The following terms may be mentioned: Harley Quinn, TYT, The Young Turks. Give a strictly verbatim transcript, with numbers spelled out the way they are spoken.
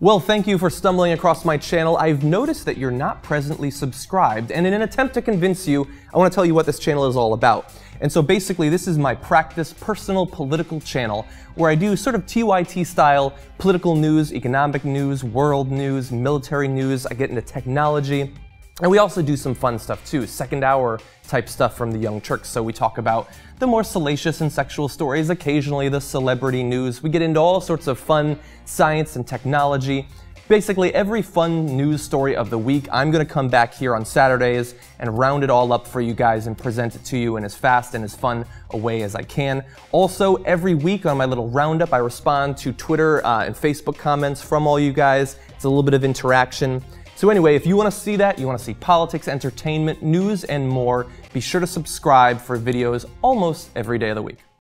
Well, thank you for stumbling across my channel. I've noticed that you're not presently subscribed, and in an attempt to convince you, I want to tell you what this channel is all about. And so basically, this is my practice personal political channel, where I do sort of T Y T style political news, economic news, world news, military news, I get into technology. And we also do some fun stuff too, second hour type stuff from the Young Turks. So we talk about the more salacious and sexual stories, occasionally the celebrity news. We get into all sorts of fun science and technology. Basically every fun news story of the week, I'm gonna come back here on Saturdays and round it all up for you guys and present it to you in as fast and as fun a way as I can. Also, every week on my little roundup, I respond to Twitter uh, and Facebook comments from all you guys. It's a little bit of interaction. So anyway, if you want to see that, you want to see politics, entertainment, news, and more, be sure to subscribe for videos almost every day of the week.